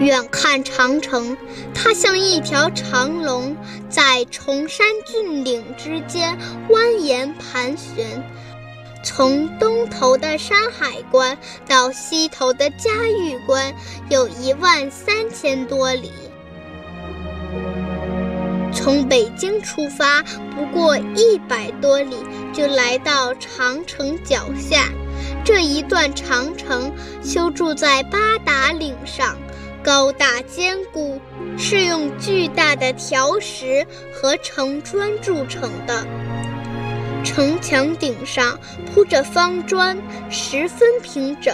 远看长城，它像一条长龙，在崇山峻岭之间蜿蜒盘旋。从东头的山海关到西头的嘉峪关，有13000多里。从北京出发，不过100多里就来到长城脚下。这一段长城修筑在八达岭上，高大坚固，是用巨大的条石和城砖筑成的。城墙顶上铺着方砖，十分平整，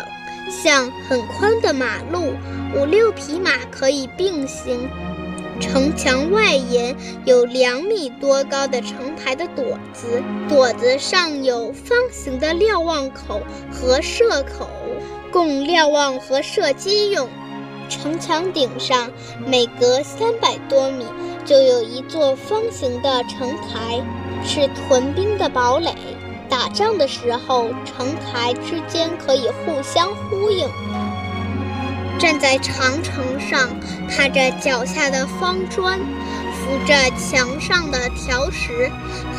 像很宽的马路，5、6匹马可以并行。城墙外沿有2米多高的城台的垛子，垛子上有方形的瞭望口和射口，供瞭望和射击用。城墙顶上每隔300多米就有一座方形的城台，是屯兵的堡垒。打仗的时候，城台之间可以互相呼应。站在长城上，踏着脚下的方砖，扶着墙上的条石，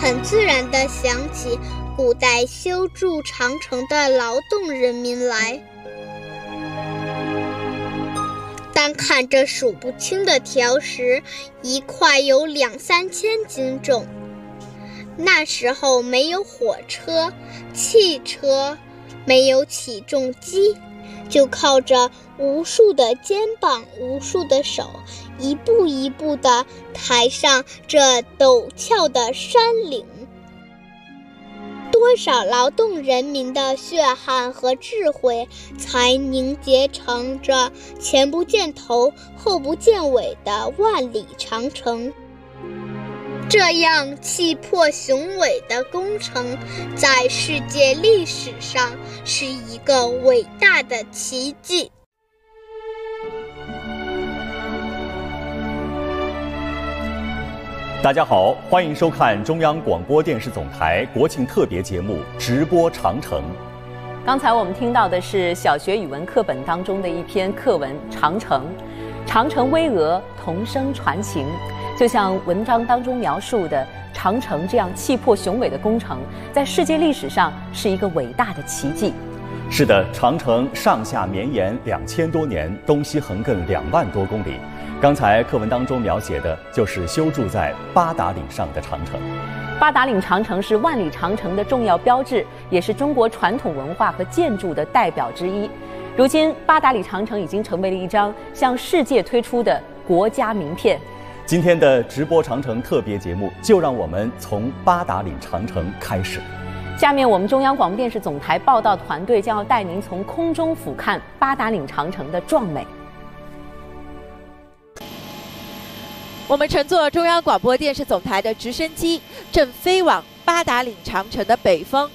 很自然地想起古代修筑长城的劳动人民来。单看这数不清的条石，一块有2、3千斤重。那时候没有火车、汽车，没有起重机，就靠着无数的肩膀、无数的手，一步一步地抬上这陡峭的山岭。多少劳动人民的血汗和智慧，才凝结成这前不见头、后不见尾的万里长城。这样气魄雄伟的工程，在世界历史上是一个伟大的奇迹。大家好，欢迎收看中央广播电视总台国庆特别节目《直播长城》。刚才我们听到的是小学语文课本当中的一篇课文《长城》，长城巍峨，同声传情。就像文章当中描述的，长城这样气魄雄伟的工程，在世界历史上是一个伟大的奇迹。是的，长城上下绵延2000多年，东西横亘2万多公里。刚才课文当中描写的就是修筑在八达岭上的长城。八达岭长城是万里长城的重要标志，也是中国传统文化和建筑的代表之一。如今，八达岭长城已经成为了一张向世界推出的国家名片。今天的直播长城特别节目，就让我们从八达岭长城开始。下面我们中央广播电视总台报道团队将要带您从空中俯瞰八达岭长城的壮美。我们乘坐中央广播电视总台的直升机，正飞往八达岭长城的北峰。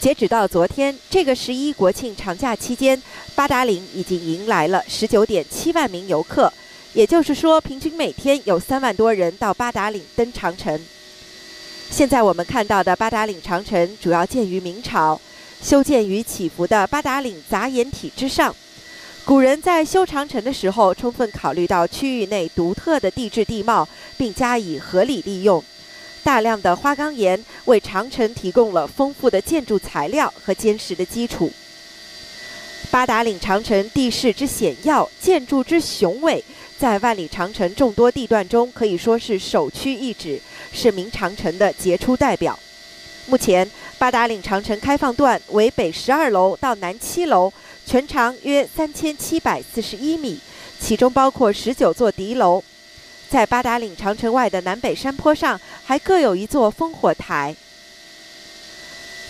截止到昨天，这个11国庆长假期间，八达岭已经迎来了 19.7 万名游客，也就是说，平均每天有3万多人到八达岭登长城。现在我们看到的八达岭长城主要建于明朝，修建于起伏的八达岭杂岩体之上。古人在修长城的时候，充分考虑到区域内独特的地质地貌，并加以合理利用。大量的花岗岩为长城提供了丰富的建筑材料和坚实的基础。八达岭长城地势之险要，建筑之雄伟，在万里长城众多地段中可以说是首屈一指，是明长城的杰出代表。目前，八达岭长城开放段为北12楼到南7楼。全长约3741米，其中包括19座敌楼。在八达岭长城外的南北山坡上，还各有一座烽火台。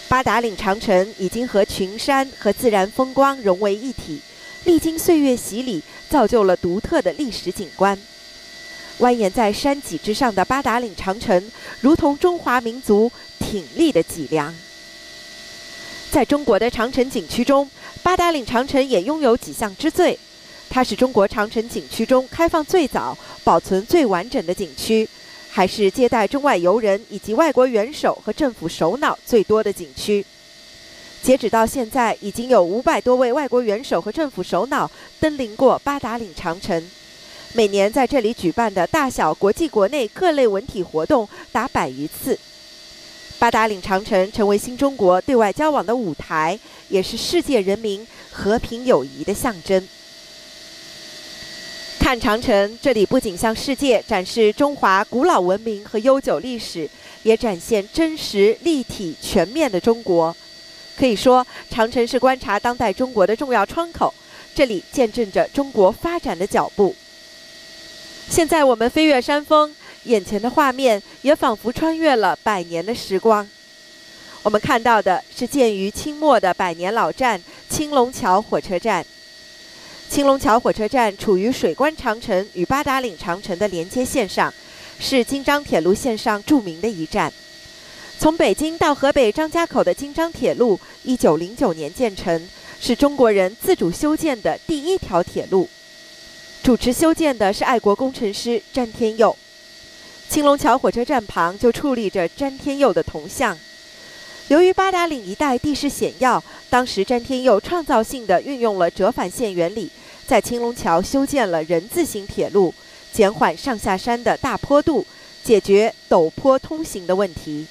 八达岭长城已经和群山和自然风光融为一体，历经岁月洗礼，造就了独特的历史景观。蜿蜒在山脊之上的八达岭长城，如同中华民族挺立的脊梁。在中国的长城景区中，八达岭长城也拥有几项之最。它是中国长城景区中开放最早、保存最完整的景区，还是接待中外游人以及外国元首和政府首脑最多的景区。截止到现在，已经有500多位外国元首和政府首脑登临过八达岭长城。每年在这里举办的大小国际国内各类文体活动达100余次。八达岭长城成为新中国对外交往的舞台，也是世界人民和平友谊的象征。 看长城，这里不仅向世界展示中华古老文明和悠久历史，也展现真实、立体、全面的中国。可以说，长城是观察当代中国的重要窗口，这里见证着中国发展的脚步。现在我们飞越山峰，眼前的画面也仿佛穿越了100年的时光。我们看到的是建于清末的100年老站——青龙桥火车站。 青龙桥火车站处于水关长城与八达岭长城的连接线上，是京张铁路线上著名的一站。从北京到河北张家口的京张铁路，1909年建成，是中国人自主修建的第一条铁路。主持修建的是爱国工程师詹天佑。青龙桥火车站旁就矗立着詹天佑的铜像。 由于八达岭一带地势险要，当时詹天佑创造性地运用了折返线原理，在青龙桥修建了人字形铁路，减缓上下山的大坡度，解决陡坡通行的问题。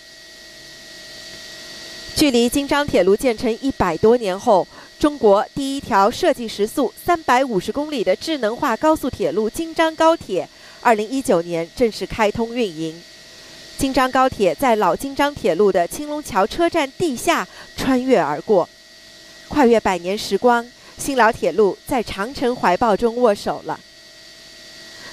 距离京张铁路建成100多年后，中国第一条设计时速350公里的智能化高速铁路京张高铁，2019年正式开通运营。 京张高铁在老京张铁路的青龙桥车站地下穿越而过，跨越100年时光，新老铁路在长城怀抱中握手了。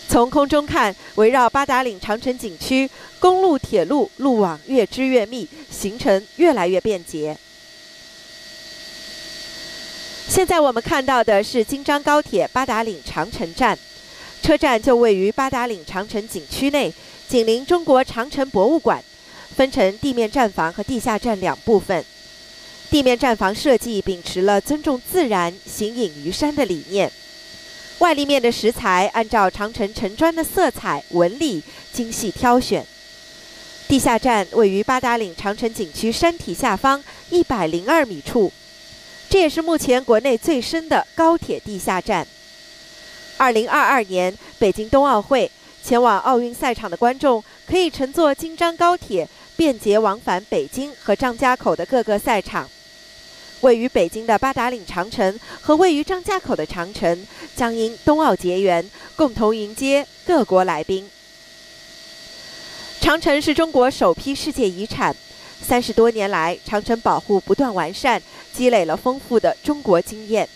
从空中看，围绕八达岭长城景区，公路、铁路路网越织越密，行程越来越便捷。现在我们看到的是京张高铁八达岭长城站，车站就位于八达岭长城景区内。 紧邻中国长城博物馆，分成地面站房和地下站2部分。地面站房设计秉持了尊重自然、形隐于山的理念。外立面的石材按照长城城砖的色彩、纹理精细挑选。地下站位于八达岭长城景区山体下方102米处，这也是目前国内最深的高铁地下站。2022年北京冬奥会。 前往奥运赛场的观众可以乘坐京张高铁，便捷往返北京和张家口的各个赛场。位于北京的八达岭长城和位于张家口的长城将因冬奥结缘，共同迎接各国来宾。长城是中国首批世界遗产，30多年来，长城保护不断完善，积累了丰富的中国经验。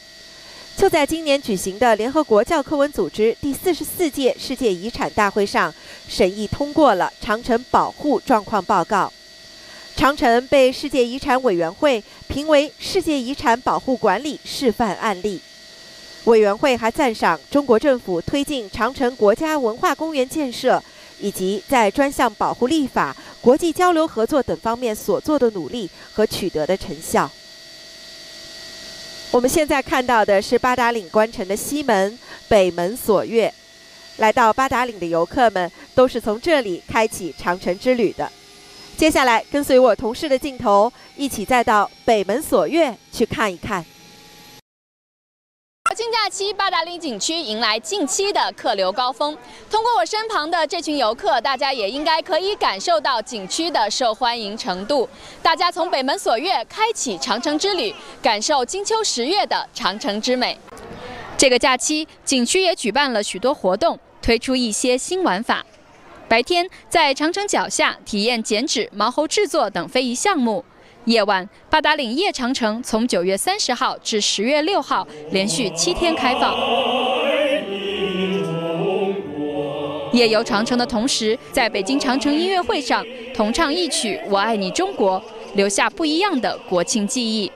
就在今年举行的联合国教科文组织第44届世界遗产大会上，审议通过了长城保护状况报告。长城被世界遗产委员会评为世界遗产保护管理示范案例。委员会还赞赏中国政府推进长城国家文化公园建设，以及在专项保护立法、国际交流合作等方面所做的努力和取得的成效。 我们现在看到的是八达岭关城的西门、北门所越。来到八达岭的游客们都是从这里开启长城之旅的。接下来，跟随我同事的镜头，一起再到北门所越去看一看。 国庆假期，八达岭景区迎来近期的客流高峰。通过我身旁的这群游客，大家也应该可以感受到景区的受欢迎程度。大家从北门所越开启长城之旅，感受金秋十月的长城之美。这个假期，景区也举办了许多活动，推出一些新玩法。白天，在长城脚下体验剪纸、毛猴制作等非遗项目。 夜晚，八达岭夜长城从9月30号至10月6号连续7天开放。夜游长城的同时，在北京长城音乐会上同唱一曲《我爱你中国》，留下不一样的国庆记忆。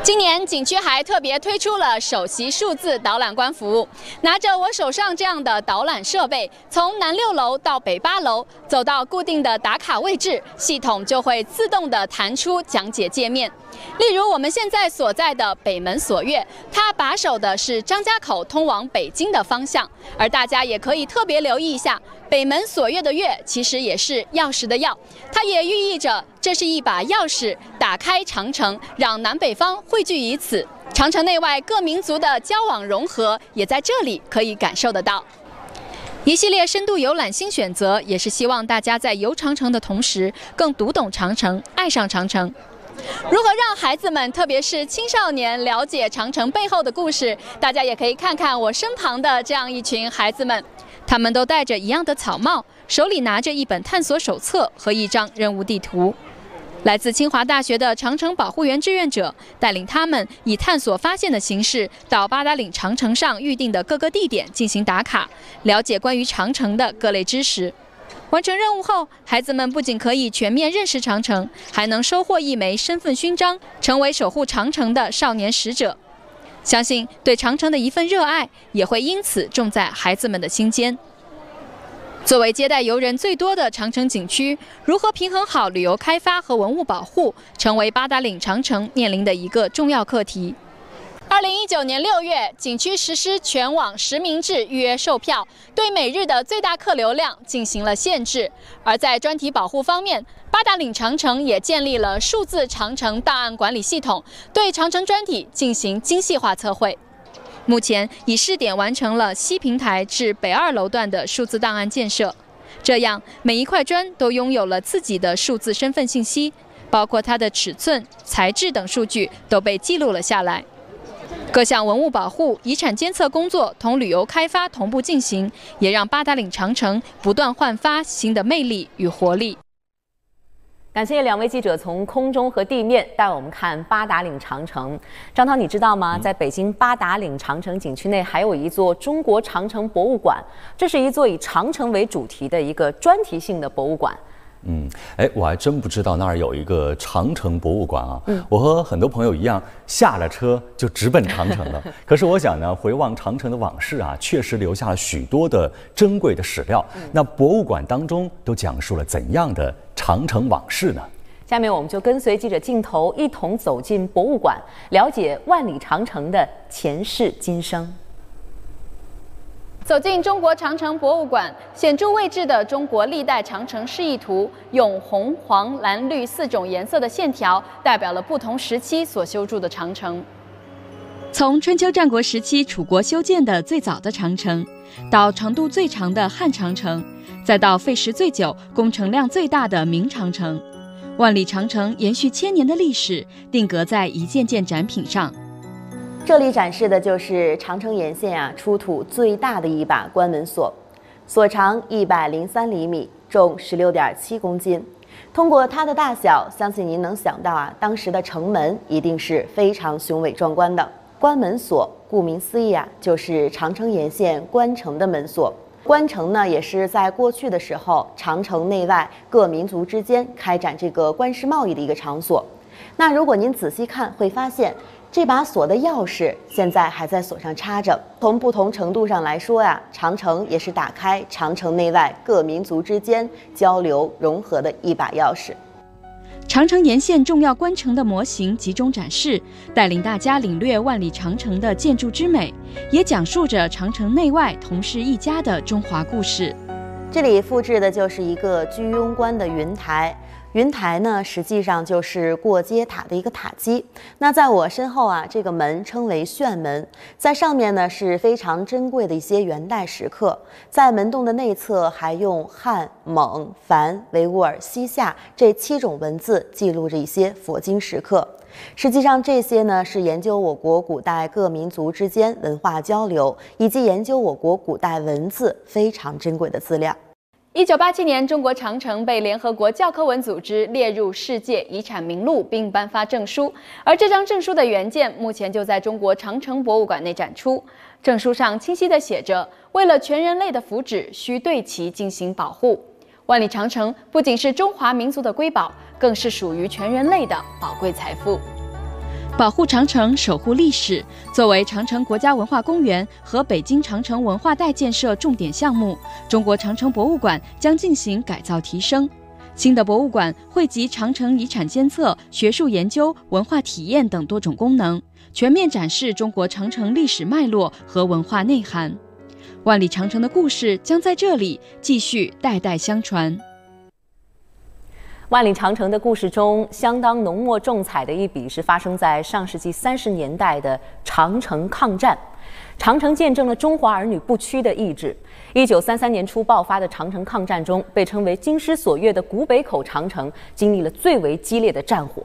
今年景区还特别推出了首席数字导览官服务。拿着我手上这样的导览设备，从南6楼到北8楼，走到固定的打卡位置，系统就会自动的弹出讲解界面。例如我们现在所在的北门所越，它把守的是张家口通往北京的方向。而大家也可以特别留意一下，北门所越的“越”其实也是钥匙的“钥”，它也寓意着这是一把钥匙。打开长城，让南北方汇聚于此。长城内外各民族的交往融合，也在这里可以感受得到。 一系列深度游览新选择，也是希望大家在游长城的同时，更读懂长城，爱上长城。如何让孩子们，特别是青少年了解长城背后的故事？大家也可以看看我身旁的这样一群孩子们，他们都戴着一样的草帽，手里拿着一本探索手册和一张任务地图。来自清华大学的长城保护员志愿者带领他们以探索发现的形式，到八达岭长城上预定的各个地点进行打卡，了解关于长城的各类知识。完成任务后，孩子们不仅可以全面认识长城，还能收获一枚身份勋章，成为守护长城的少年使者。相信对长城的一份热爱，也会因此种在孩子们的心间。 作为接待游人最多的长城景区，如何平衡好旅游开发和文物保护，成为八达岭长城面临的一个重要课题。2019年6月，景区实施全网实名制预约售票，对每日的最大客流量进行了限制。而在专题保护方面，八达岭长城也建立了数字长城档案管理系统，对长城专题进行精细化测绘。 目前已试点完成了西平台至北二楼段的数字档案建设，这样每一块砖都拥有了自己的数字身份信息，包括它的尺寸、材质等数据都被记录了下来。各项文物保护、遗产监测工作同旅游开发同步进行，也让八达岭长城不断焕发新的魅力与活力。 感谢两位记者从空中和地面带我们看八达岭长城。张涛，你知道吗？在北京八达岭长城景区内，还有一座中国长城博物馆，这是一座以长城为主题的一个专题性的博物馆。 哎，我还真不知道那儿有一个长城博物馆啊。我和很多朋友一样，下了车就直奔长城了。可是我想呢，回望长城的往事啊，确实留下了许多的珍贵的史料。那博物馆当中都讲述了怎样的长城往事呢？下面我们就跟随记者镜头，一同走进博物馆，了解万里长城的前世今生。 走进中国长城博物馆，显著位置的中国历代长城示意图，用红、黄、蓝、绿4种颜色的线条，代表了不同时期所修筑的长城。从春秋战国时期楚国修建的最早的长城，到长度最长的汉长城，再到废时最久、工程量最大的明长城，万里长城延续1000年的历史，定格在一件件展品上。 这里展示的就是长城沿线啊出土最大的一把关门锁，锁长103厘米，重16.7公斤。通过它的大小，相信您能想到啊，当时的城门一定是非常雄伟壮观的。关门锁，顾名思义啊，就是长城沿线关城的门锁。关城呢，也是在过去的时候，长城内外各民族之间开展这个官市贸易的一个场所。那如果您仔细看，会发现。 这把锁的钥匙现在还在锁上插着。从不同程度上来说呀，长城也是打开长城内外各民族之间交流融合的一把钥匙。长城沿线重要关城的模型集中展示，带领大家领略万里长城的建筑之美，也讲述着长城内外同是一家的中华故事。这里复制的就是一个居庸关的云台。 云台呢，实际上就是过街塔的一个塔基。那在我身后啊，这个门称为炫门，在上面呢是非常珍贵的一些元代石刻。在门洞的内侧，还用汉、蒙、梵、维吾尔、西夏这7种文字记录着一些佛经石刻。实际上，这些呢是研究我国古代各民族之间文化交流，以及研究我国古代文字非常珍贵的资料。 1987年，中国长城被联合国教科文组织列入世界遗产名录，并颁发证书。而这张证书的原件目前就在中国长城博物馆内展出。证书上清晰地写着：“为了全人类的福祉，需对其进行保护。”万里长城不仅是中华民族的瑰宝，更是属于全人类的宝贵财富。 保护长城，守护历史。作为长城国家文化公园和北京长城文化带建设重点项目，中国长城博物馆将进行改造提升。新的博物馆汇集长城遗产监测、学术研究、文化体验等多种功能，全面展示中国长城历史脉络和文化内涵。万里长城的故事将在这里继续代代相传。万里长城的故事中，相当浓墨重彩的一笔是发生在上世纪30年代的长城抗战。长城见证了中华儿女不屈的意志。1933年初爆发的长城抗战中，被称为京师所悦的古北口长城经历了最为激烈的战火。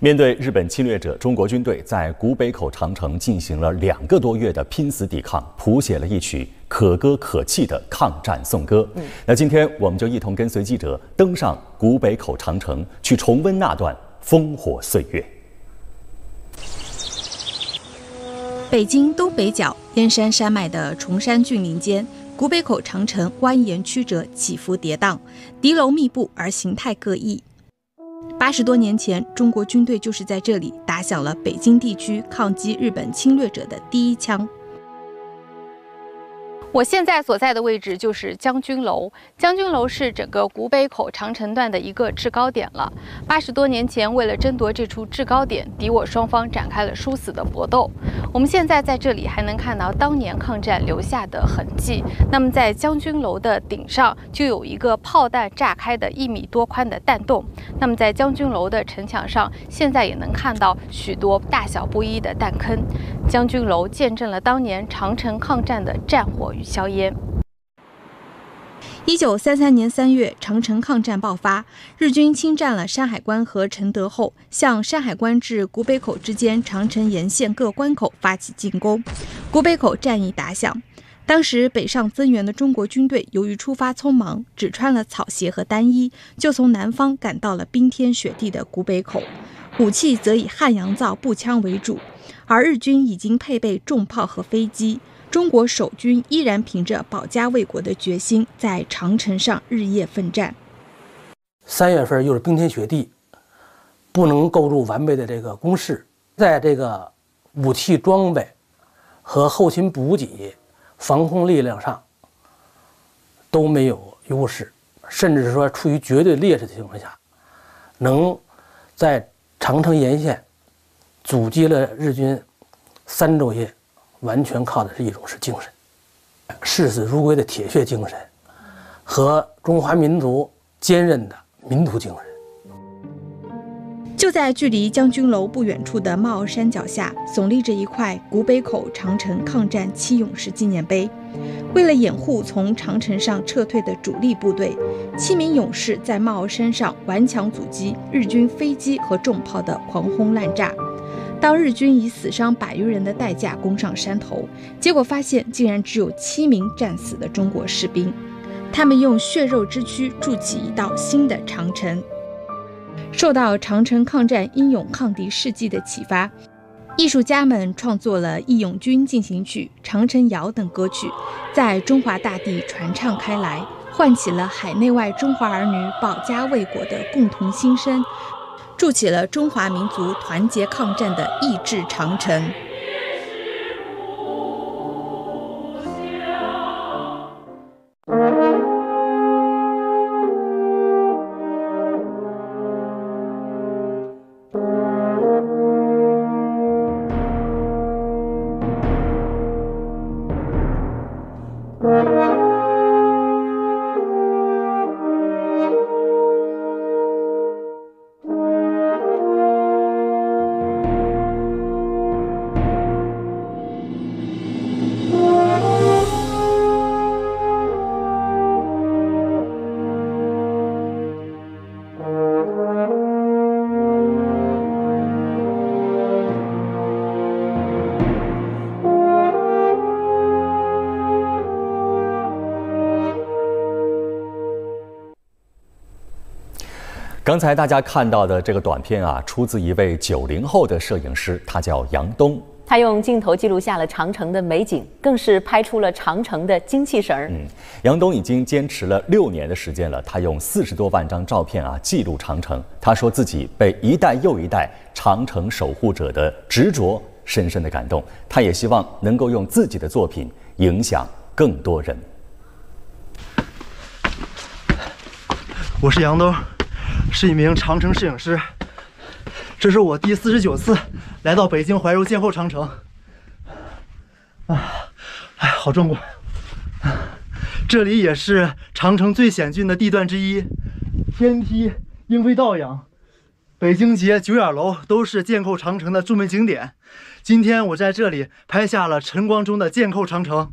面对日本侵略者，中国军队在古北口长城进行了2个多月的拼死抵抗，谱写了一曲可歌可泣的抗战颂歌。那今天我们就一同跟随记者登上古北口长城，去重温那段烽火岁月。北京东北角燕山山脉的崇山峻岭间，古北口长城蜿蜒曲折，起伏跌宕，敌楼密布而形态各异。80多年前，中国军队就是在这里打响了北京地区抗击日本侵略者的第一枪。我现在所在的位置就是将军楼，将军楼是整个古北口长城段的一个制高点了。80多年前，为了争夺这处制高点，敌我双方展开了殊死的搏斗。我们现在在这里还能看到当年抗战留下的痕迹。那么在将军楼的顶上就有一个炮弹炸开的1米多宽的弹洞。那么在将军楼的城墙上，现在也能看到许多大小不一的弹坑。将军楼见证了当年长城抗战的战火与硝烟。1933年3月，长城抗战爆发，日军侵占了山海关和承德后，向山海关至古北口之间长城沿线各关口发起进攻。古北口战役打响，当时北上增援的中国军队由于出发匆忙，只穿了草鞋和单衣，就从南方赶到了冰天雪地的古北口，武器则以汉阳造步枪为主，而日军已经配备重炮和飞机。中国守军依然凭着保家卫国的决心，在长城上日夜奋战。3月份又是冰天雪地，不能构筑完备的这个工事，在这个武器装备和后勤补给、防空力量上都没有优势，甚至是说处于绝对劣势的情况下，能在长城沿线阻击了日军3昼夜。完全靠的是一种是精神，视死如归的铁血精神和中华民族坚韧的民族精神。就在距离将军楼不远处的帽山脚下，耸立着一块古北口长城抗战7勇士纪念碑。为了掩护从长城上撤退的主力部队，7名勇士在帽山上顽强阻击日军飞机和重炮的狂轰滥炸。当日军以死伤100余人的代价攻上山头，结果发现竟然只有7名战死的中国士兵，他们用血肉之躯筑起一道新的长城。受到长城抗战英勇抗敌事迹的启发，艺术家们创作了《义勇军进行曲》《长城谣》等歌曲，在中华大地传唱开来，唤起了海内外中华儿女保家卫国的共同心声，筑起了中华民族团结抗战的意志长城。刚才大家看到的这个短片啊，出自一位90后的摄影师，他叫杨东。他用镜头记录下了长城的美景，更是拍出了长城的精气神儿。杨东已经坚持了6年的时间了，他用40多万张照片啊记录长城。他说自己被一代又一代长城守护者的执着深深的感动，他也希望能够用自己的作品影响更多人。我是杨东，是一名长城摄影师，这是我第49次来到北京怀柔建后长城。好壮观！这里也是长城最险峻的地段之一，天梯莺飞道养、北京街、九眼楼都是建构长城的著名景点。今天我在这里拍下了晨光中的建构长城。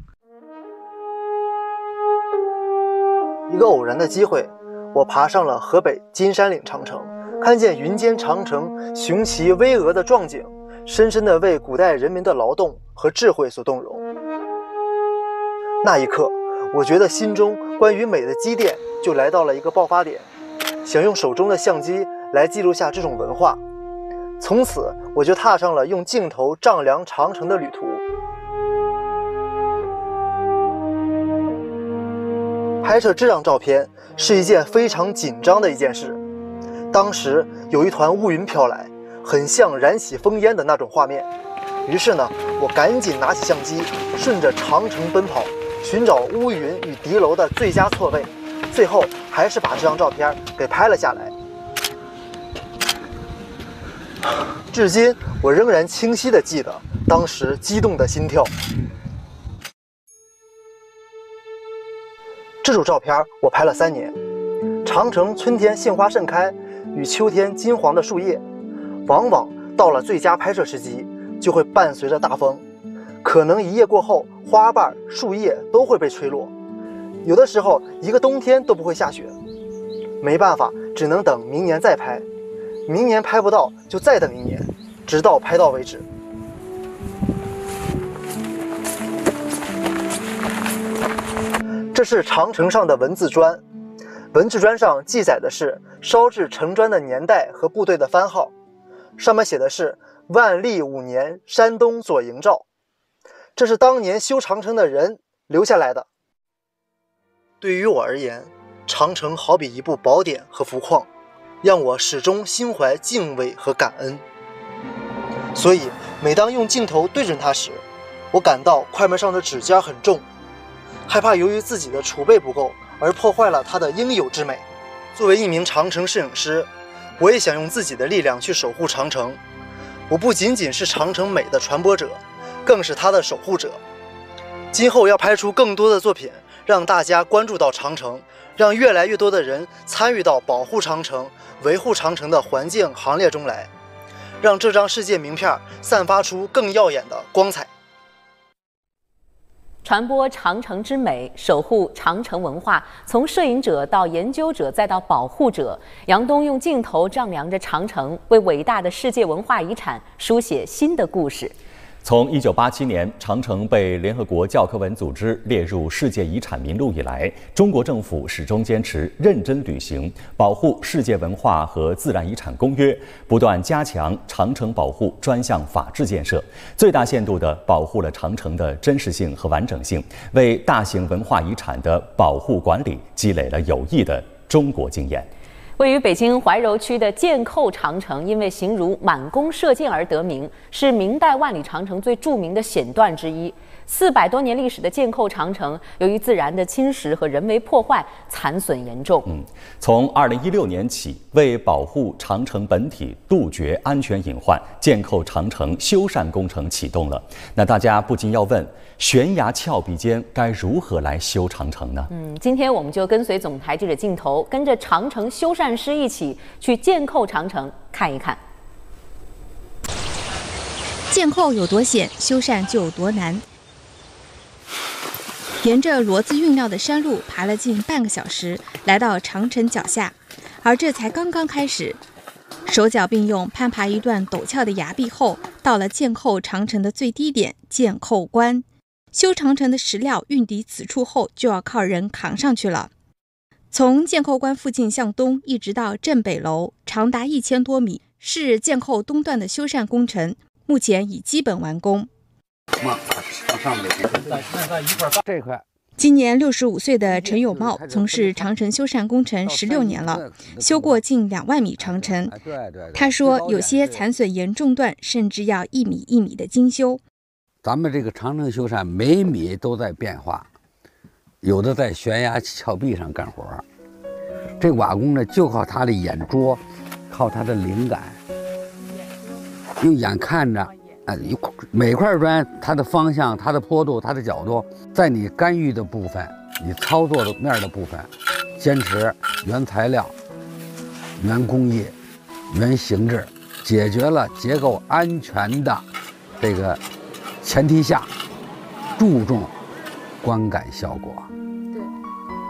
一个偶然的机会，我爬上了河北金山岭长城，看见云间长城雄奇巍峨的壮景，深深地为古代人民的劳动和智慧所动容。那一刻，我觉得心中关于美的积淀就来到了一个爆发点，想用手中的相机来记录下这种文化。从此，我就踏上了用镜头丈量长城的旅途。拍摄这张照片是一件非常紧张的一件事。当时有一团乌云飘来，很像燃起烽烟的那种画面。于是呢，我赶紧拿起相机，顺着长城奔跑，寻找乌云与敌楼的最佳错位，最后还是把这张照片给拍了下来。至今，我仍然清晰地记得当时激动的心跳。这组照片我拍了3年，长城春天杏花盛开与秋天金黄的树叶，往往到了最佳拍摄时机，就会伴随着大风。可能一夜过后，花瓣、树叶都会被吹落，有的时候一个冬天都不会下雪。没办法，只能等明年再拍，明年拍不到就再等1年，直到拍到为止。这是长城上的文字砖，文字砖上记载的是烧制城砖的年代和部队的番号，上面写的是万历5年山东左营照。这是当年修长城的人留下来的。对于我而言，长城好比一部宝典和福矿，让我始终心怀敬畏和感恩。所以，每当用镜头对准它时，我感到快门上的指尖很重，害怕由于自己的储备不够而破坏了它的应有之美。作为一名长城摄影师，我也想用自己的力量去守护长城。我不仅仅是长城美的传播者，更是它的守护者。今后要拍出更多的作品，让大家关注到长城，让越来越多的人参与到保护长城、维护长城的环境行列中来，让这张世界名片散发出更耀眼的光彩。传播长城之美，守护长城文化，从摄影者到研究者再到保护者，杨东用镜头丈量着长城，为伟大的世界文化遗产书写新的故事。从1987年长城被联合国教科文组织列入世界遗产名录以来，中国政府始终坚持认真履行保护世界文化和自然遗产公约，不断加强长城保护专项法制建设，最大限度地保护了长城的真实性和完整性，为大型文化遗产的保护管理积累了有益的中国经验。位于北京怀柔区的建构长城，因为形如满弓射箭而得名，是明代万里长城最著名的险段之一。400多年历史的建构长城，由于自然的侵蚀和人为破坏，残损严重。从2016年起，为保护长城本体，杜绝安全隐患，建构长城修缮工程启动了。那大家不禁要问，悬崖峭壁间该如何来修长城呢？今天我们就跟随总台记者镜头，跟着长城修缮师一起去建构长城看一看。建构有多险，修缮就有多难。沿着骡子运料的山路爬了近半个小时，来到长城脚下，而这才刚刚开始。手脚并用攀爬一段陡峭的崖壁后，到了建构长城的最低点建构关。修长城的石料运抵此处后，就要靠人扛上去了。从建构关附近向东一直到镇北楼，长达1000多米，是建构东段的修缮工程，目前已基本完工。今年65岁的陈友茂从事长城修缮工程16年了，修过近2万米长城。他说，有些残损严重段甚至要1米1米的精修。咱们这个长城修缮每米都在变化，有的在悬崖峭壁上干活，这瓦工呢就靠他的眼拙，靠他的灵感，用眼看着。每块砖它的方向、它的坡度、它的角度，在你干预的部分、你操作的面的部分，坚持原材料、园工业、园形制，解决了结构安全的这个前提下，注重观感效果。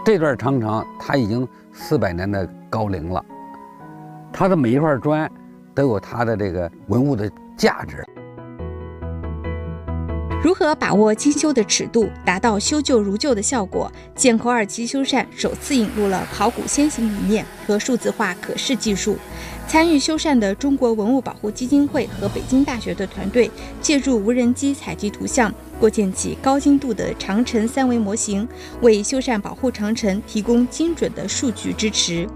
对，这段长城它已经400年的高龄了，它的每一块砖都有它的这个文物的价值。 如何把握精修的尺度，达到修旧如旧的效果？建口尔基修缮首次引入了考古先行理念和数字化可视技术。参与修缮的中国文物保护基金会和北京大学的团队，借助无人机采集图像，构建起高精度的长城3维模型，为修缮保护长城提供精准的数据支持。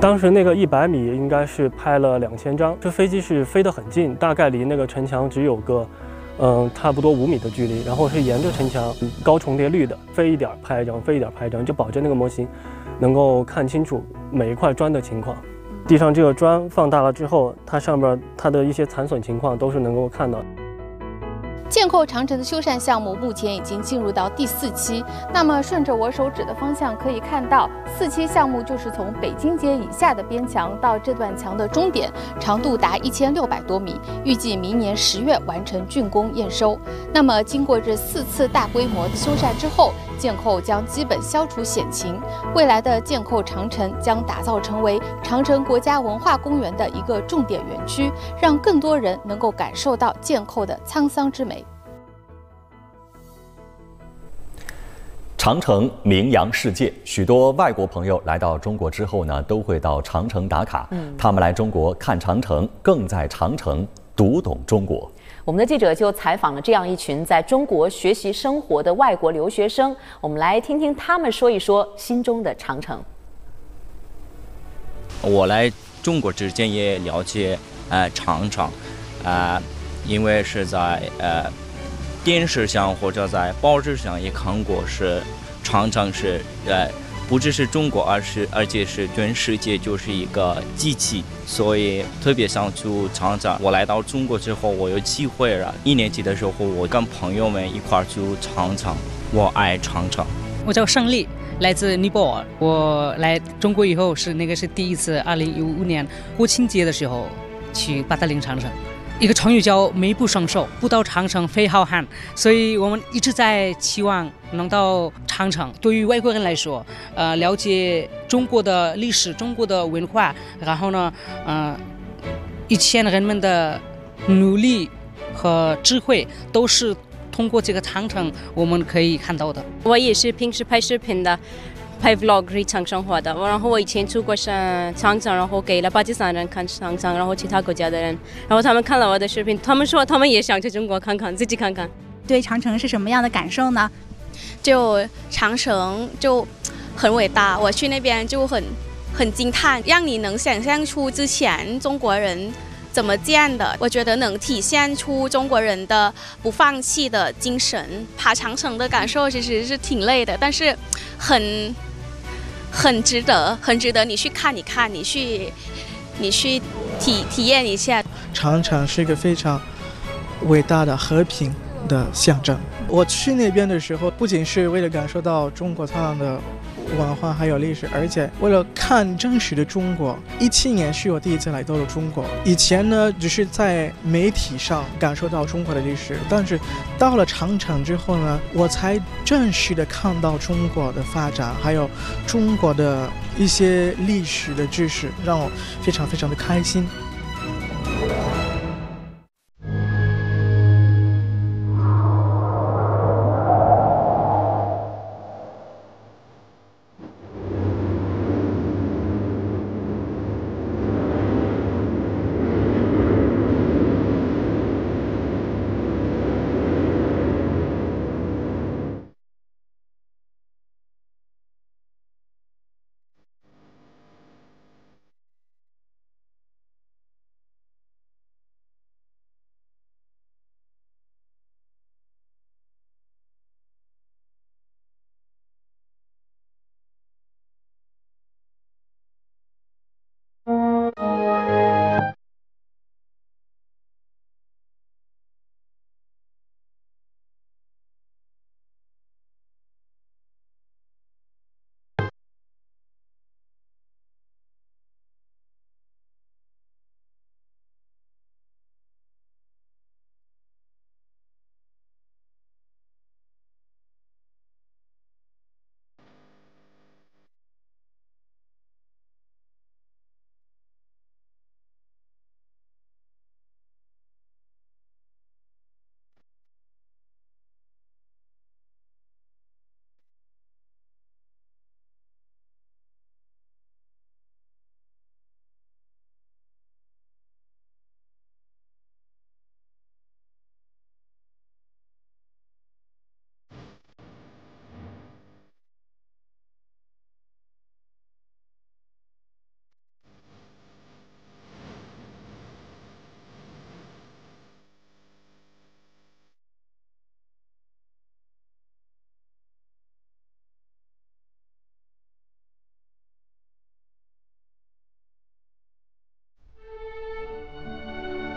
当时那个100米应该是拍了2000张，这飞机是飞得很近，大概离那个城墙只有个，差不多5米的距离。然后是沿着城墙高重叠率的飞一点拍一张，飞一点拍一张，就保证那个模型能够看清楚每一块砖的情况。地上这个砖放大了之后，它上面它的一些残损情况都是能够看到的。 建构长城的修缮项目目前已经进入到第4期。那么，顺着我手指的方向可以看到，4期项目就是从北京街以下的边墙到这段墙的终点，长度达1600多米，预计明年10月完成竣工验收。那么，经过这4次大规模的修缮之后，建构将基本消除险情，未来的建构长城将打造成为长城国家文化公园的一个重点园区，让更多人能够感受到建构的沧桑之美。 长城名扬世界，许多外国朋友来到中国之后呢，都会到长城打卡。他们来中国看长城，更在长城读懂中国。我们的记者就采访了这样一群在中国学习生活的外国留学生，我们来听听他们说一说心中的长城。我来中国之前也了解长城，因为是在电视上或者在报纸上也看过，是长城是不只是中国，而且是全世界就是一个奇迹，所以特别想去长城。我来到中国之后，我有机会了。1年级的时候，我跟朋友们一块去长城，我爱长城。我叫胜利，来自尼泊尔。我来中国以后是第一次，2015年国庆节的时候去八达岭长城。 一个成语叫“梅不胜收”，不到长城非好汉，所以我们一直在期望能到长城。对于外国人来说，了解中国的历史、中国的文化，然后呢，以前人们的努力和智慧都是通过这个长城我们可以看到的。我也是平时拍视频的。 拍 vlog 日常生活的，然后我以前出过长城，然后给了巴基斯坦人看长城，然后其他国家的人，然后他们看了我的视频，他们说他们也想去中国看看，自己看看。对长城是什么样的感受呢？就长城就很伟大，我去那边就很惊叹，让你能想象出之前中国人怎么建的。我觉得能体现出中国人的不放弃的精神。爬长城的感受其实是挺累的，但是很值得，很值得你去看一看，你去体验一下。长城是一个非常伟大的和平的象征。我去那边的时候，不仅是为了感受到中国灿烂的文化还有历史，而且为了看真实的中国。2017年是我第一次来到了中国，以前呢只是在媒体上感受到中国的历史，但是到了长城之后呢，我才正式的看到中国的发展，还有中国的一些历史的知识，让我非常的开心。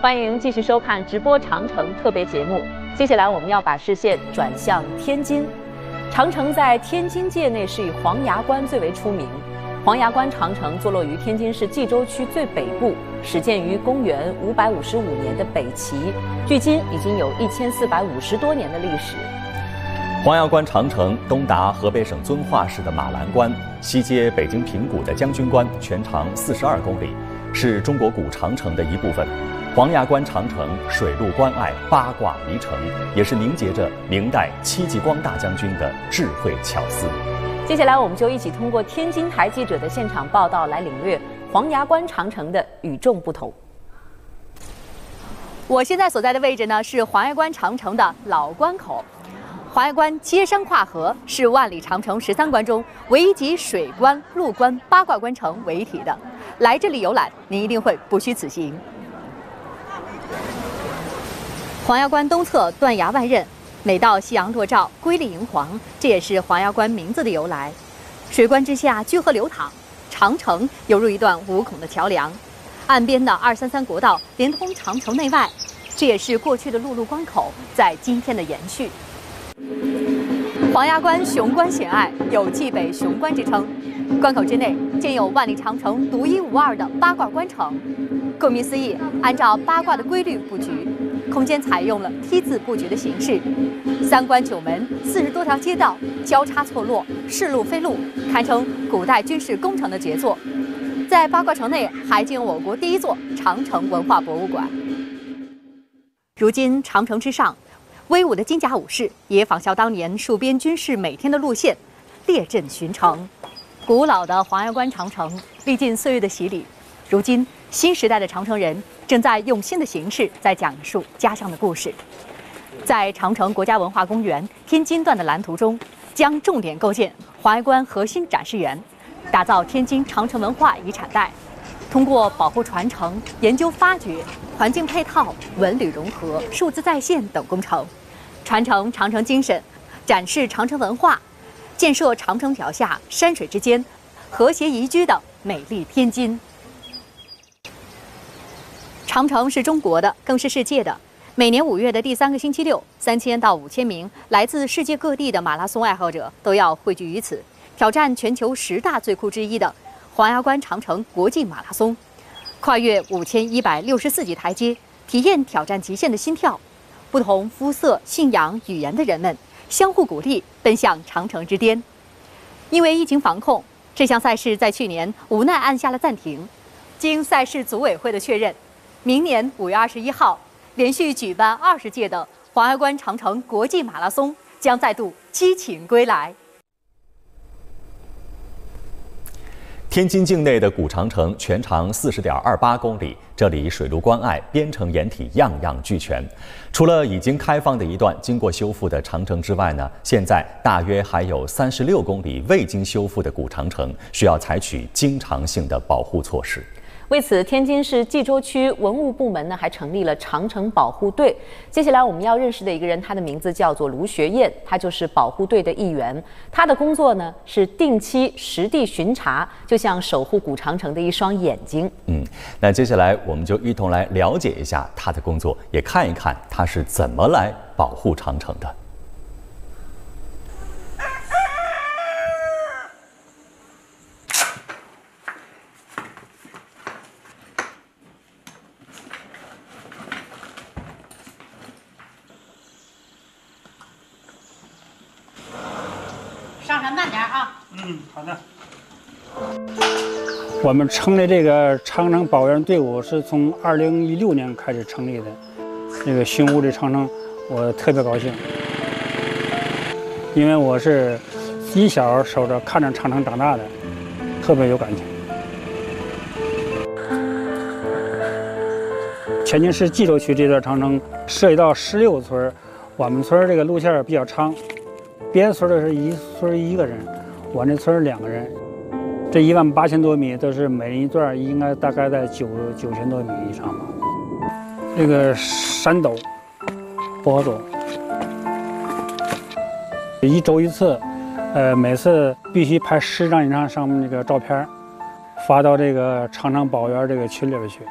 欢迎继续收看直播长城特别节目。接下来我们要把视线转向天津。长城在天津界内是以黄崖关最为出名。黄崖关长城坐落于天津市蓟州区最北部，始建于公元555年的北齐，距今已经有1450多年的历史。黄崖关长城东达河北省遵化市的马栏关，西接北京平谷的将军关，全长42公里，是中国古长城的一部分。黄崖关长城水陆关隘八卦迷城，也是凝结着明代戚继光大将军的智慧巧思。接下来，我们就一起通过天津台记者的现场报道来领略黄崖关长城的与众不同。我现在所在的位置呢，是黄崖关长城的老关口。黄崖关接山跨河，是万里长城13关中唯一集水关、陆关、八卦关城为一体的。来这里游览，您一定会不虚此行。黄崖关东侧断崖万仞，每到夕阳落照，瑰丽莹黄，这也是黄崖关名字的由来。水关之下，雎河流淌，长城犹如一段无孔的桥梁。岸边的233国道连通长城内外，这也是过去的陆路关口在今天的延续。黄崖关雄关险隘，有冀北雄关之称。关口之内建有万里长城独一无二的八卦关城，顾名思义，按照八卦的规律布局。空间采用了T字布局的形式，3关9门、40多条街道交叉错落，是路非路，堪称古代军事工程的杰作。在八卦城内还建有我国第一座长城文化博物馆。如今长城之上，威武的金甲武士也仿效当年戍边军士每天的路线，列阵巡城。古老的黄崖关长城历尽岁月的洗礼，如今新时代的长城人正在用新的形式在讲述家乡的故事。在长城国家文化公园天津段的蓝图中，将重点构建黄崖关核心展示园，打造天津长城文化遗产带，通过保护传承、研究发掘、环境配套、文旅融合、数字在线等工程，传承长城精神，展示长城文化，建设长城脚下山水之间和谐宜居的美丽天津。长城是中国的，更是世界的。每年5月的第3个星期六，3000到5000名来自世界各地的马拉松爱好者都要汇聚于此，挑战全球10大最酷之一的黄崖关长城国际马拉松，跨越5164级台阶，体验挑战极限的心跳。不同肤色、信仰、语言的人们相互鼓励，奔向长城之巅。因为疫情防控，这项赛事在去年无奈按下了暂停。经赛事组委会的确认，明年5月21号，连续举办20届的黄崖关长城国际马拉松将再度激情归来。天津境内的古长城全长40.28公里，这里水陆关隘、边城掩体样样俱全。除了已经开放的一段经过修复的长城之外呢，现在大约还有36公里未经修复的古长城，需要采取经常性的保护措施。为此，天津市蓟州区文物部门呢还成立了长城保护队。接下来我们要认识的一个人，他的名字叫做卢学燕，他就是保护队的一员。他的工作呢是定期实地巡查，就像守护古长城的一双眼睛。那接下来我们就一同来了解一下他的工作，也看一看他是怎么来保护长城的。上山慢点啊！好的。我们成立这个长城保卫队伍是从2016年开始成立的。这个巡护这长城，我特别高兴，因为我是一小守着看着长城长大的，特别有感情。天津市蓟州区这段长城涉及到16村，我们村这个路线比较长。别的村的是一村一个人，我那村2个人。这18000多米都是每人一段，应该大概在9000多米以上吧。这个山陡不好走，1周1次，每次必须拍10张以上那个照片，发到这个长城保护员这个群里边去。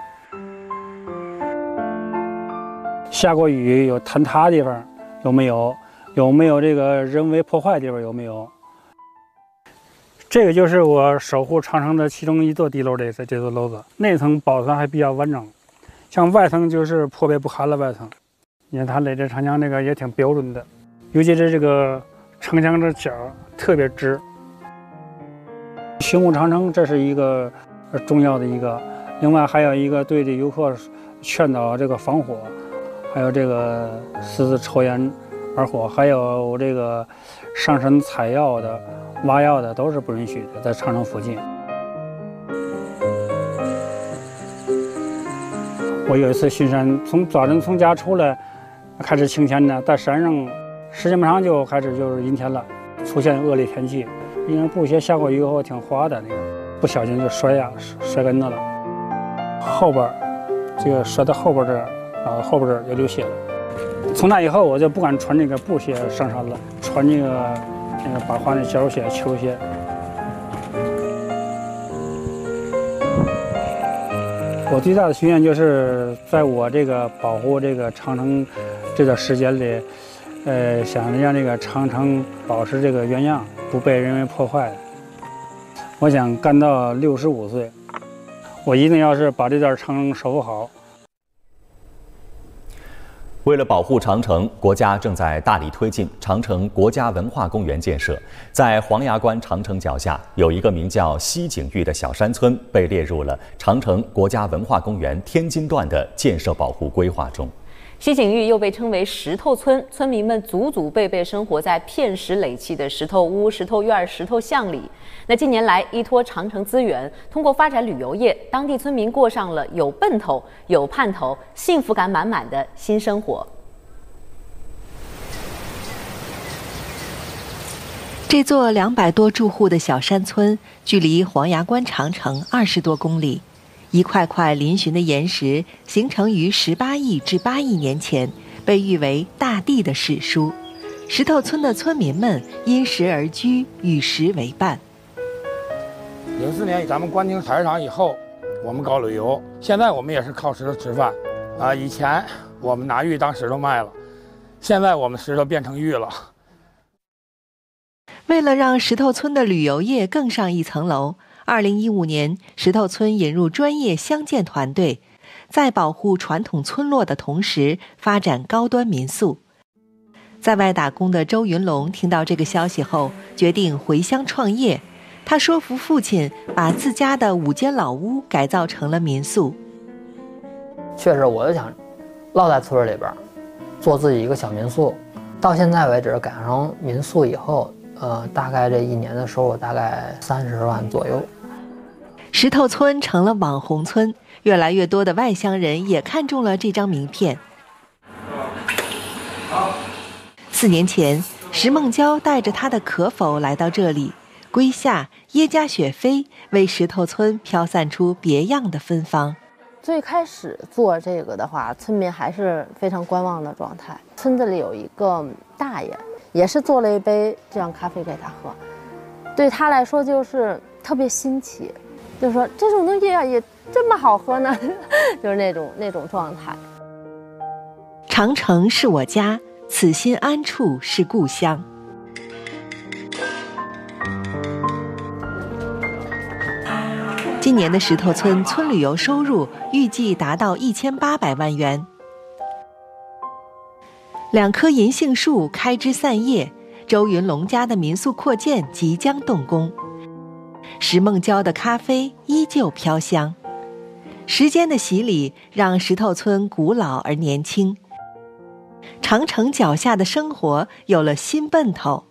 下过雨有坍塌地方有没有？有没有这个人为破坏地方有没有？这个就是我守护长城的其中一座地漏，这座楼子内层保存还比较完整，像外层就是破败不堪了。外层，你看它垒着城墙这个也挺标准的，尤其是这个城墙的角特别直。巡护长城这是一个重要的一个，另外还有一个对这游客劝导这个防火，还有这个私自抽烟玩火，还有这个上山采药的、挖药的都是不允许的，在长城附近。我有一次巡山，早晨从家出来开始晴天呢，在山上时间不长就开始就是阴天了，出现恶劣天气。因为布鞋下过雨后挺滑的，那个不小心就摔跟头了，后边这个摔到后边这儿，然后后边这儿也流血了。从那以后我就不敢穿这个布鞋上山了，穿这个把花的胶鞋、球鞋。我最大的心愿就是在我这个保护这个长城这段时间里，想让这个长城保持这个原样，不被人为破坏。我想干到65岁，我一定要是把这段长城守护好。为了保护长城，国家正在大力推进长城国家文化公园建设。在黄崖关长城脚下，有一个名叫西井峪的小山村被列入了长城国家文化公园天津段的建设保护规划中。西井峪又被称为石头村，村民们祖祖辈辈生活在片石垒砌的石头屋、石头院、石头巷里。那近年来，依托长城资源，通过发展旅游业，当地村民过上了有奔头、有盼头、幸福感满满的新生活。这座200多住户的小山村，距离黄崖关长城20多公里。一块块嶙峋的岩石形成于18亿至8亿年前，被誉为大地的史书。石头村的村民们因石而居，与石为伴。04年咱们关停采石场以后，我们搞旅游，现在我们也是靠石头吃饭。以前我们拿玉当石头卖了，现在我们石头变成玉了。为了让石头村的旅游业更上一层楼，2015年，石头村引入专业乡建团队，在保护传统村落的同时，发展高端民宿。在外打工的周云龙听到这个消息后，决定回乡创业。他说服父亲把自家的5间老屋改造成了民宿。确实，我就想落在村里边，做自己一个小民宿。到现在为止，改成民宿以后，大概这1年的收入大概30万左右。石头村成了网红村，越来越多的外乡人也看中了这张名片。4年前，石梦娇带着她的可否来到这里，归夏、耶加雪菲为石头村飘散出别样的芬芳。最开始做这个的话，村民还是非常观望的状态。村子里有一个大爷，也是做了一杯这样咖啡给他喝，对他来说就是特别新奇，就说这种东西也这么好喝呢，就是那种状态。长城是我家，此心安处是故乡。今年的石头村村旅游收入预计达到1800万元。2棵银杏树开枝散叶，周云龙家的民宿扩建即将动工，石梦娇的咖啡依旧飘香。时间的洗礼让石头村古老而年轻，长城脚下的生活有了新奔头。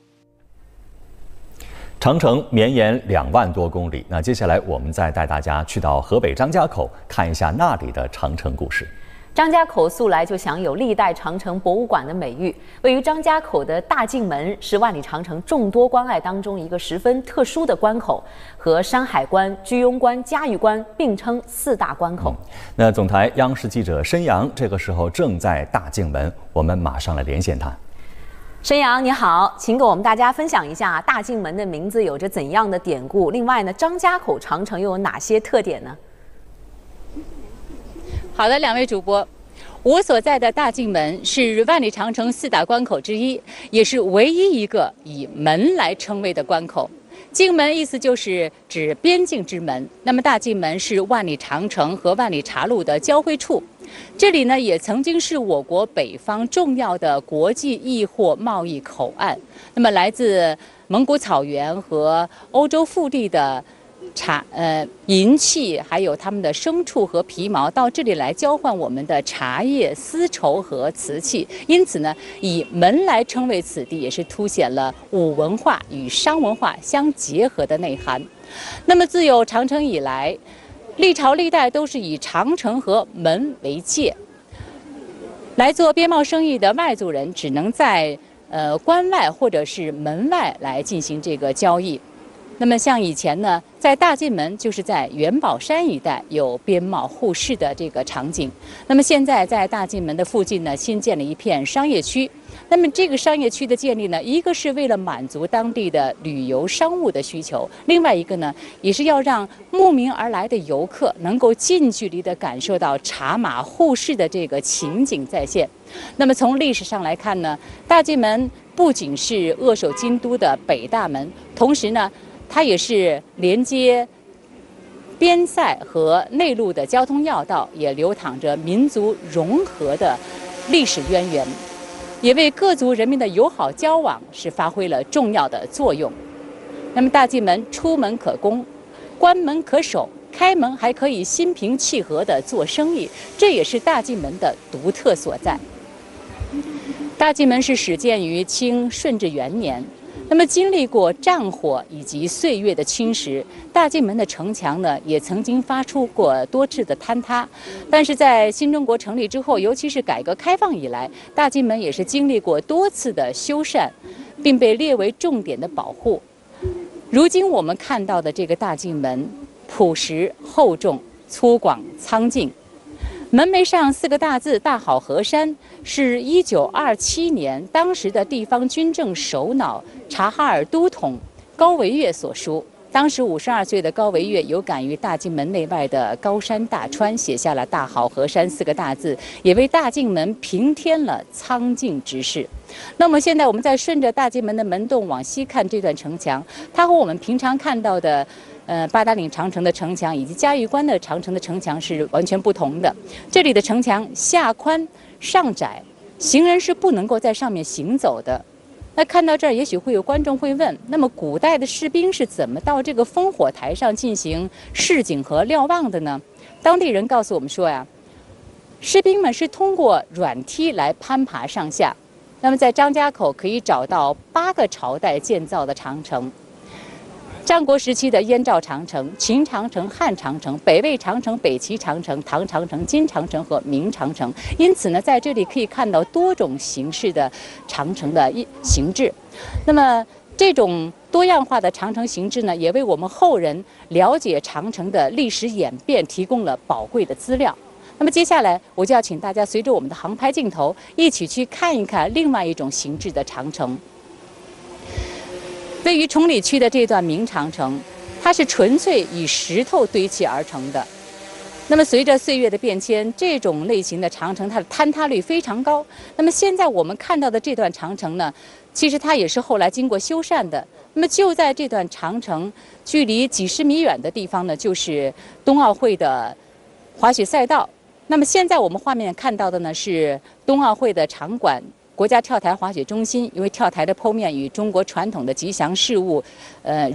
长城绵延2万多公里，那接下来我们再带大家去到河北张家口，看一下那里的长城故事。张家口素来就享有历代长城博物馆的美誉，位于张家口的大靖门是万里长城众多关隘当中一个十分特殊的关口，和山海关、居庸关、嘉峪关并称4大关口。那总台央视记者申阳这个时候正在大靖门，我们马上来连线他。申阳你好，请给我们大家分享一下大靖门的名字有着怎样的典故？另外呢，张家口长城又有哪些特点呢？好的，2位主播，我所在的大靖门是万里长城四大关口之一，也是唯一一个以门来称谓的关口。靖门意思就是指边境之门，那么大靖门是万里长城和万里茶路的交汇处。 这里呢，也曾经是我国北方重要的国际易货贸易口岸。那么，来自蒙古草原和欧洲腹地的银器，还有他们的牲畜和皮毛，到这里来交换我们的茶叶、丝绸和瓷器。因此呢，以门来称谓此地，也是凸显了武文化与商文化相结合的内涵。那么，自有长城以来， 历朝历代都是以长城和门为界，来做边贸生意的外族人只能在关外或者是门外来进行这个交易。那么像以前呢，在大晋门就是在元宝山一带有边贸互市的这个场景。那么现在在大晋门的附近呢，新建了一片商业区。 那么这个商业区的建立呢，一个是为了满足当地的旅游商务的需求，另外一个呢，也是要让慕名而来的游客能够近距离地感受到茶马互市的这个情景再现。那么从历史上来看呢，大晋门不仅是扼守京都的北大门，同时呢，它也是连接 边塞和内陆的交通要道，也流淌着民族融合的历史渊源， 也为各族人民的友好交往是发挥了重要的作用。那么大晋门出门可攻，关门可守，开门还可以心平气和地做生意，这也是大晋门的独特所在。大晋门是始建于清顺治元年，那么经历过战火以及岁月的侵蚀，大晋门的城墙呢也曾经发出过多次的坍塌。但是在新中国成立之后，尤其是改革开放以来，大晋门也是经历过多次的修缮，并被列为重点的保护。如今我们看到的这个大晋门，朴实厚重、粗犷苍劲。 门楣上四个大字“大好河山”是1927年当时的地方军政首脑察哈尔都统高维岳所书。当时52岁的高维岳有感于大晋门内外的高山大川，写下了“大好河山”四个大字，也为大晋门平添了苍劲之势。那么现在我们再顺着大晋门的门洞往西看这段城墙，它和我们平常看到的 八达岭长城的城墙以及嘉峪关的长城的城墙是完全不同的。这里的城墙下宽上窄，行人是不能够在上面行走的。那看到这儿，也许会有观众会问：那么古代的士兵是怎么到这个烽火台上进行示警和瞭望的呢？当地人告诉我们说呀，士兵们是通过软梯来攀爬上下。那么在张家口可以找到8个朝代建造的长城。 战国时期的燕赵长城、秦长城、汉长城、北魏长城、北齐长城、唐长城、金长城和明长城，因此呢，在这里可以看到多种形式的长城的形制。那么，这种多样化的长城形制呢，也为我们后人了解长城的历史演变提供了宝贵的资料。那么，接下来我就要请大家随着我们的航拍镜头，一起去看一看另外一种形制的长城。 位于崇礼区的这段明长城，它是纯粹以石头堆砌而成的。那么，随着岁月的变迁，这种类型的长城它的坍塌率非常高。那么，现在我们看到的这段长城呢，其实它也是后来经过修缮的。那么，就在这段长城距离几十米远的地方呢，就是冬奥会的滑雪赛道。那么，现在我们画面看到的呢，是冬奥会的场馆。 国家跳台滑雪中心，因为跳台的剖面与中国传统的吉祥事物，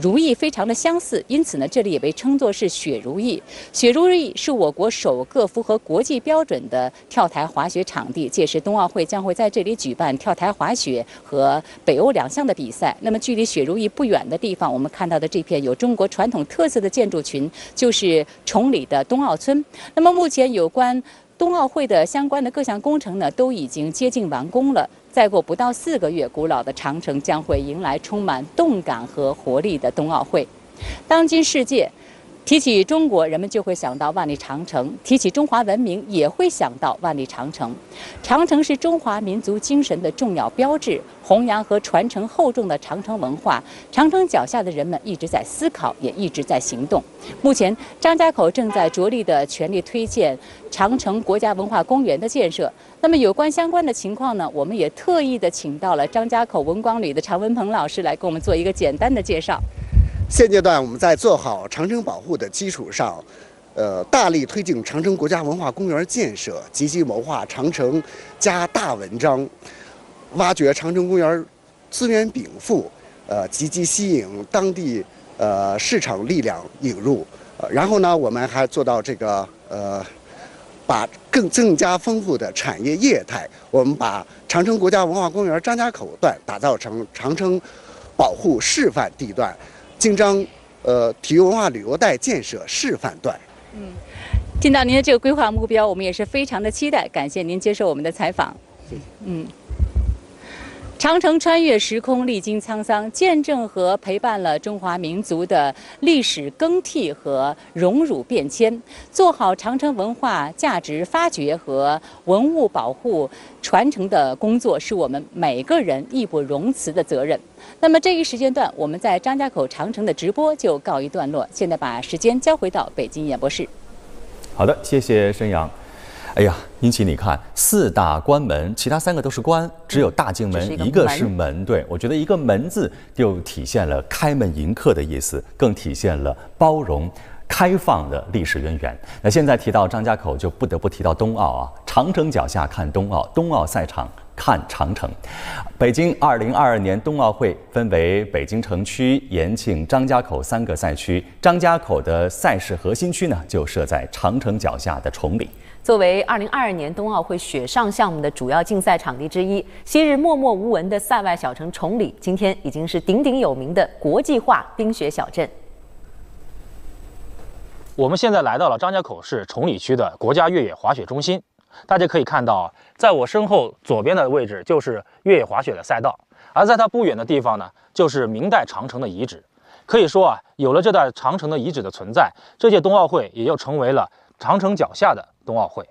如意非常的相似，因此呢，这里也被称作是雪如意。雪如意是我国首个符合国际标准的跳台滑雪场地，届时冬奥会将会在这里举办跳台滑雪和北欧两项的比赛。那么，距离雪如意不远的地方，我们看到的这片有中国传统特色的建筑群，就是崇礼的冬奥村。那么，目前有关 冬奥会的相关的各项工程呢，都已经接近完工了。再过不到4个月，古老的长城将会迎来充满动感和活力的冬奥会。当今世界，提起中国，人们就会想到万里长城；提起中华文明，也会想到万里长城。长城是中华民族精神的重要标志，弘扬和传承厚重的长城文化。长城脚下的人们一直在思考，也一直在行动。目前，张家口正在着力地全力推荐长城国家文化公园的建设。那么，有关相关的情况呢？我们也特意地请到了张家口文光旅的常文鹏老师来给我们做一个简单的介绍。 现阶段，我们在做好长城保护的基础上，大力推进长城国家文化公园建设，积极谋划长城加大文章，挖掘长城公园资源禀赋，积极吸引当地市场力量引入。然后呢，我们还做到这个把更加丰富的产业业态，我们把长城国家文化公园张家口段打造成长城保护示范地段。 京张，体育文化旅游带建设示范段。听到您的这个规划目标，我们也是非常的期待。感谢您接受我们的采访。长城穿越时空，历经沧桑，见证和陪伴了中华民族的历史更替和荣辱变迁。做好长城文化价值发掘和文物保护传承的工作，是我们每个人义不容辞的责任。 那么这一时间段，我们在张家口长城的直播就告一段落。现在把时间交回到北京演播室。好的，谢谢申阳。哎呀，殷琦，你看四大关门，其他三个都是关，只有大荆门一个是门。对，我觉得一个门字就体现了开门迎客的意思，更体现了包容、开放的历史渊源。那现在提到张家口，就不得不提到冬奥啊，长城脚下看冬奥，冬奥赛场。 看长城，北京2022年冬奥会分为北京城区、延庆、张家口三个赛区。张家口的赛事核心区呢，就设在长城脚下的崇礼。作为2022年冬奥会雪上项目的主要竞赛场地之一，昔日默默无闻的塞外小城崇礼，今天已经是鼎鼎有名的国际化冰雪小镇。 我们现在来到了张家口市崇礼区的国家越野滑雪中心。 大家可以看到，在我身后左边的位置就是越野滑雪的赛道，而在它不远的地方呢，就是明代长城的遗址。可以说啊，有了这段长城的遗址的存在，这届冬奥会也就成为了长城脚下的冬奥会。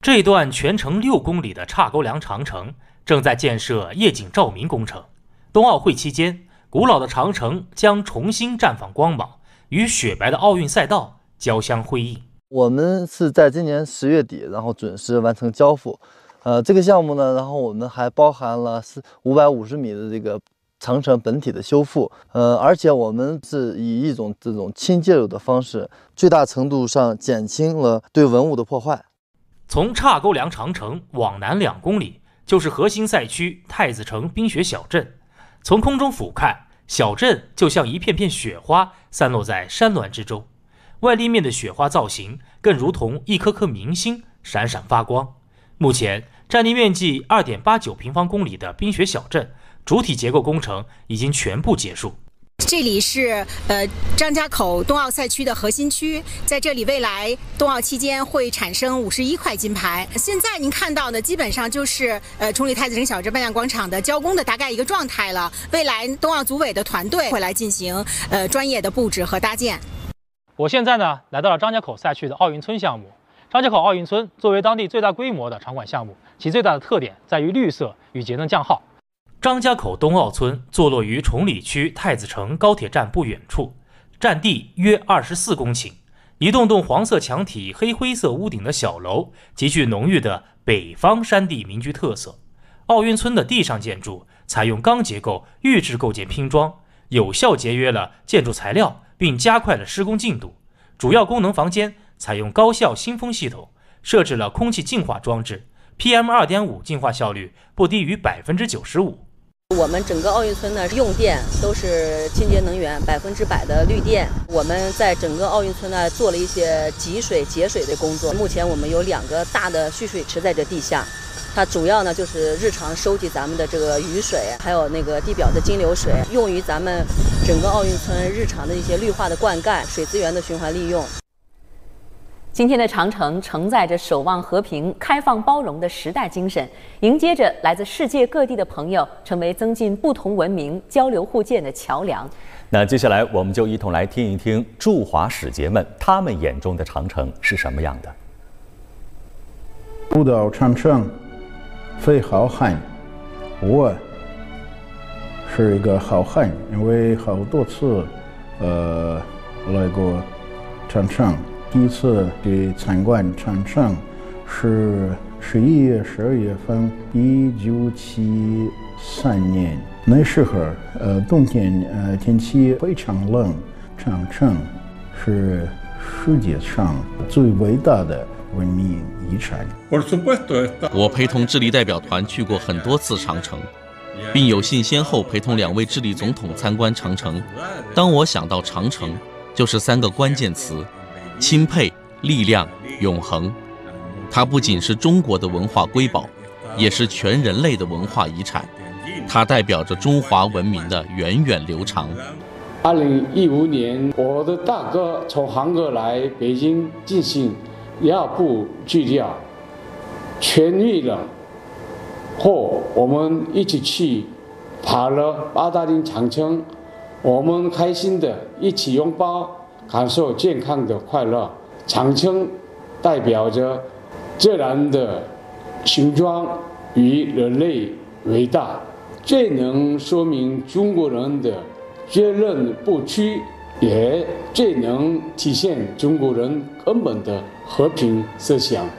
这段全程6公里的岔沟梁长城正在建设夜景照明工程。冬奥会期间，古老的长城将重新绽放光芒，与雪白的奥运赛道交相辉映。 我们是在今年10月底，然后准时完成交付。这个项目呢，然后我们还包含了550米的这个长城本体的修复。而且我们是以一种这种轻介入的方式，最大程度上减轻了对文物的破坏。从岔沟梁长城往南2公里，就是核心赛区太子城冰雪小镇。从空中俯瞰，小镇就像一片片雪花散落在山峦之中。 外立面的雪花造型更如同一颗颗明星闪闪发光。目前占地面积 2.89 平方公里的冰雪小镇主体结构工程已经全部结束。这里是张家口冬奥赛区的核心区，在这里未来冬奥期间会产生51块金牌。现在您看到的基本上就是崇礼太子城小镇万象广场的交工的大概一个状态了。未来冬奥组委的团队会来进行专业的布置和搭建。 我现在呢来到了张家口赛区的奥运村项目。张家口奥运村作为当地最大规模的场馆项目，其最大的特点在于绿色与节能降耗。张家口冬奥村坐落于崇礼区太子城高铁站不远处，占地约24公顷。一栋栋黄色墙体、黑灰色屋顶的小楼，极具浓郁的北方山地民居特色。奥运村的地上建筑采用钢结构预制构件拼装，有效节约了建筑材料。 并加快了施工进度。主要功能房间采用高效新风系统，设置了空气净化装置 ，PM2.5 净化效率不低于 95%。我们整个奥运村呢，用电都是清洁能源，100%的绿电。我们在整个奥运村呢，做了一些集水节水的工作。目前我们有2个大的蓄水池在这地下，它主要呢就是日常收集咱们的这个雨水，还有那个地表的金流水，用于咱们。 整个奥运村日常的一些绿化的灌溉、水资源的循环利用。今天的长城承载着守望和平、开放包容的时代精神，迎接着来自世界各地的朋友，成为增进不同文明交流互鉴的桥梁。那接下来，我们就一同来听一听驻华使节们他们眼中的长城是什么样的。不到长城，非好汉。我是一个好汉，因为好多次，来过长城。 第一次去参观长城是11月、12月份，1973年。那时候，冬天，天气非常冷。长城是世界上最伟大的文明遗产。我陪同智利代表团去过很多次长城，并有幸先后陪同2位智利总统参观长城。当我想到长城，就是3个关键词。 钦佩、力量、永恒，它不仅是中国的文化瑰宝，也是全人类的文化遗产。它代表着中华文明的源远流长。2015年，我的大哥从韩国来北京进行腰部治疗，痊愈了后，我们一起去爬了8大岭长城，我们开心的一起拥抱。 感受健康的快乐，长城代表着自然的形状与人类伟大，最能说明中国人的坚韧不屈，也最能体现中国人根本的和平思想。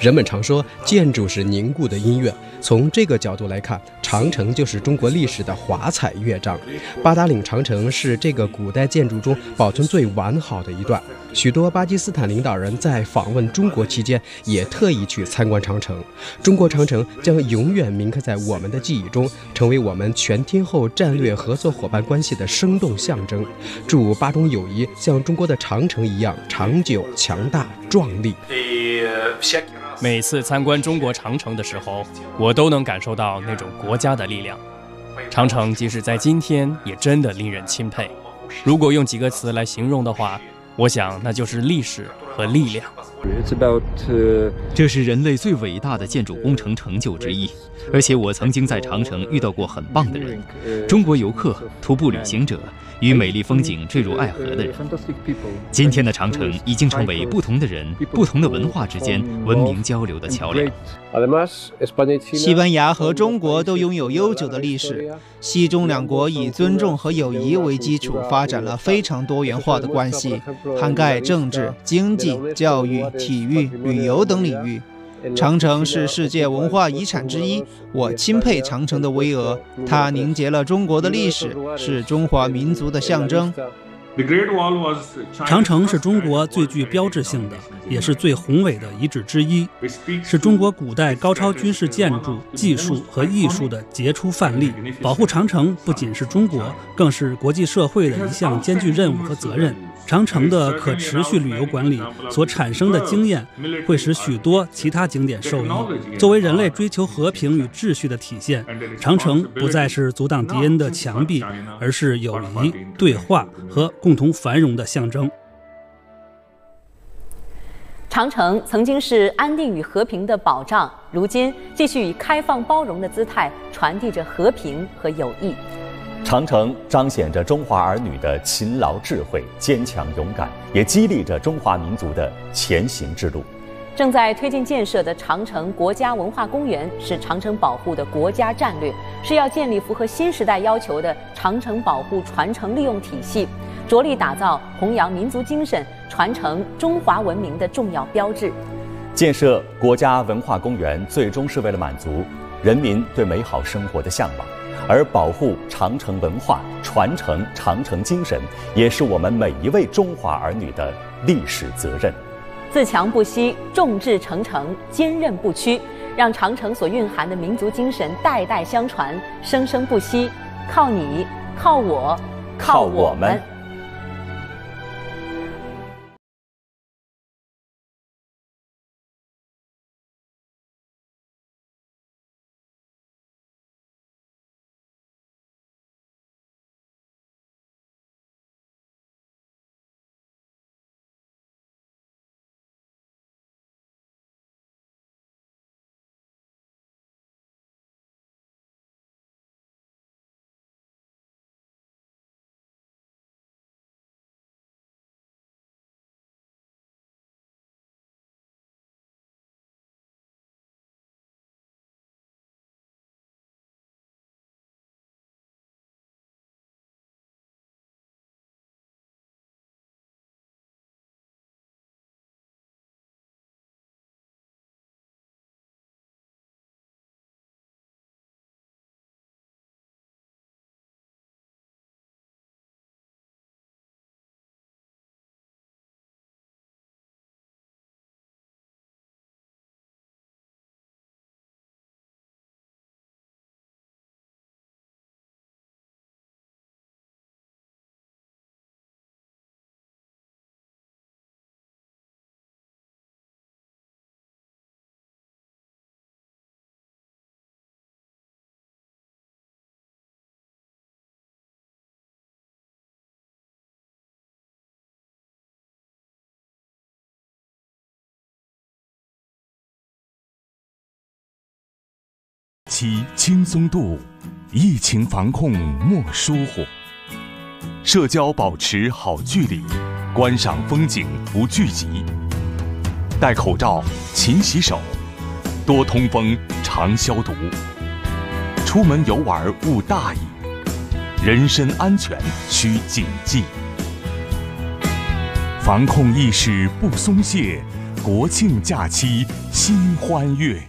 人们常说，建筑是凝固的音乐。 从这个角度来看，长城就是中国历史的华彩乐章。8大岭长城是这个古代建筑中保存最完好的一段。许多巴基斯坦领导人在访问中国期间，也特意去参观长城。中国长城将永远铭刻在我们的记忆中，成为我们全天候战略合作伙伴关系的生动象征。祝巴中友谊像中国的长城一样长久、强大、壮丽。 每次参观中国长城的时候，我都能感受到那种国家的力量。长城即使在今天，也真的令人钦佩。如果用几个词来形容的话，我想那就是历史和力量。这是人类最伟大的建筑工程成就之一，而且我曾经在长城遇到过很棒的人：中国游客、徒步旅行者与美丽风景坠入爱河的人。今天的长城已经成为不同的人、不同的文化之间文明交流的桥梁。西班牙和中国都拥有悠久的历史，西中两国以尊重和友谊为基础，发展了非常多元化的关系，涵盖政治、经济、教育、 体育、旅游等领域，长城是世界文化遗产之一。我钦佩长城的巍峨，它凝结了中国的历史，是中华民族的象征。长城是中国最具标志性的，也是最宏伟的遗址之一，是中国古代高超军事建筑技术和艺术的杰出范例。保护长城不仅是中国，更是国际社会的一项艰巨任务和责任。 长城的可持续旅游管理所产生的经验，会使许多其他景点受益。作为人类追求和平与秩序的体现，长城不再是阻挡敌人的墙壁，而是友谊、对话和共同繁荣的象征。长城曾经是安定与和平的保障，如今继续以开放包容的姿态传递着和平和友谊。 长城彰显着中华儿女的勤劳、智慧、坚强、勇敢，也激励着中华民族的前行之路。正在推进建设的长城国家文化公园是长城保护的国家战略，是要建立符合新时代要求的长城保护传承利用体系，着力打造弘扬民族精神、传承中华文明的重要标志。建设国家文化公园最终是为了满足人民对美好生活的向往。 而保护长城文化、传承长城精神，也是我们每一位中华儿女的历史责任。自强不息，众志成城，坚韧不屈，让长城所蕴含的民族精神代代相传，生生不息。靠你，靠我，靠我们！其轻松度，疫情防控莫疏忽，社交保持好距离，观赏风景不聚集，戴口罩，勤洗手，多通风，常消毒，出门游玩勿大意，人身安全需谨记。防控意识不松懈，国庆假期新欢悦。